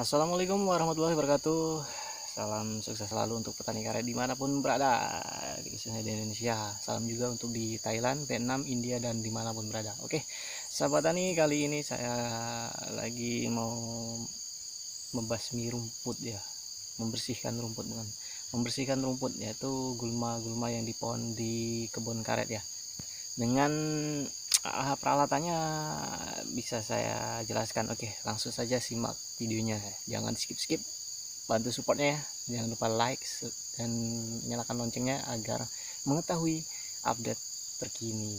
Assalamualaikum warahmatullahi wabarakatuh. Salam sukses selalu untuk petani karet dimanapun berada, khususnya di Indonesia. Salam juga untuk di Thailand, Vietnam, India, dan dimanapun berada. Oke, sahabat tani, kali ini saya lagi mau membasmi rumput ya, membersihkan rumput yaitu gulma yang di pohon di kebun karet ya. Dengan peralatannya bisa saya jelaskan. Oke, langsung saja simak videonya, jangan skip-skip, bantu supportnya ya. Jangan lupa like dan nyalakan loncengnya agar mengetahui update terkini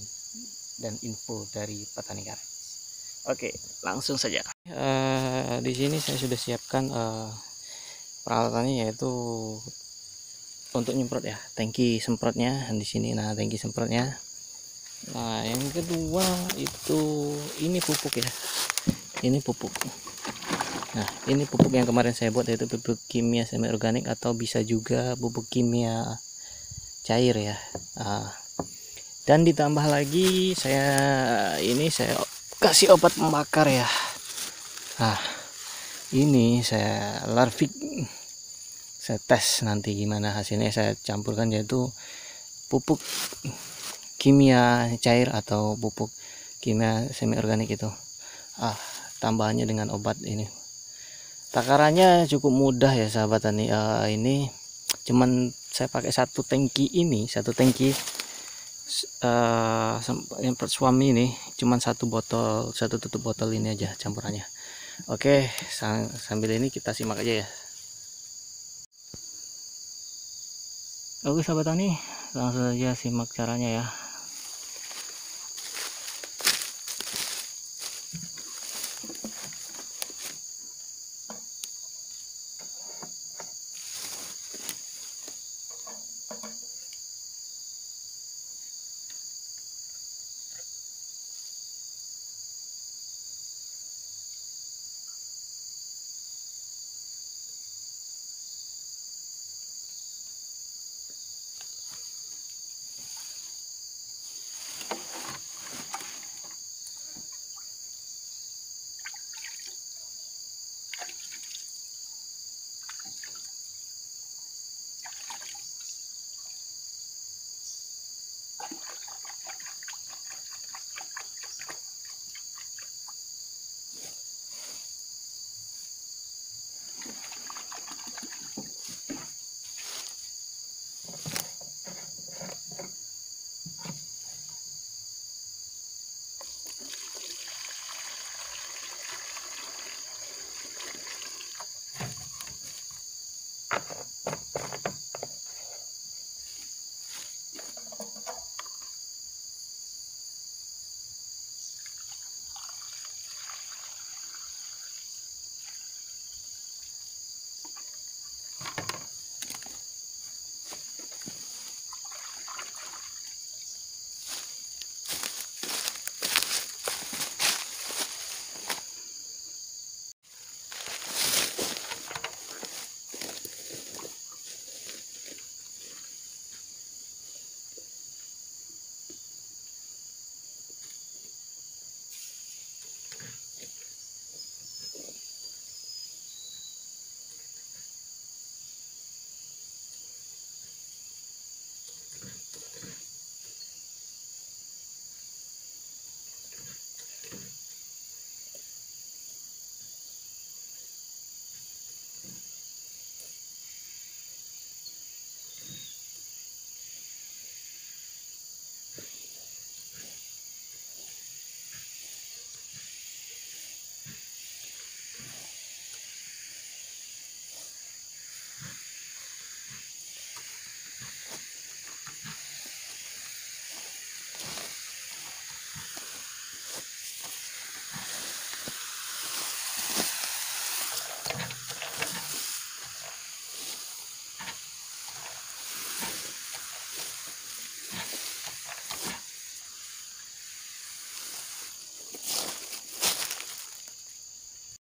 dan info dari petani karet. Oke, langsung saja. Di sini saya sudah siapkan peralatannya, yaitu untuk nyemprot ya, tangki semprotnya di sini. Nah, tangki semprotnya. Nah, yang kedua itu ini pupuk. Nah, ini pupuk yang kemarin saya buat, yaitu pupuk kimia semi organik atau bisa juga pupuk kimia cair ya. Dan ditambah lagi saya kasih obat pembakar ya. Nah, ini saya larvik, saya tes nanti gimana hasilnya. Saya campurkan yaitu pupuk kimia cair atau pupuk kimia semi organik itu, tambahannya dengan obat ini. Takarannya cukup mudah ya sahabat tani. Ini cuman saya pakai satu tangki yang suami ini, cuman satu tutup botol ini aja campurannya. Oke, sambil ini kita simak aja ya. Oke sahabat tani, langsung saja simak caranya ya.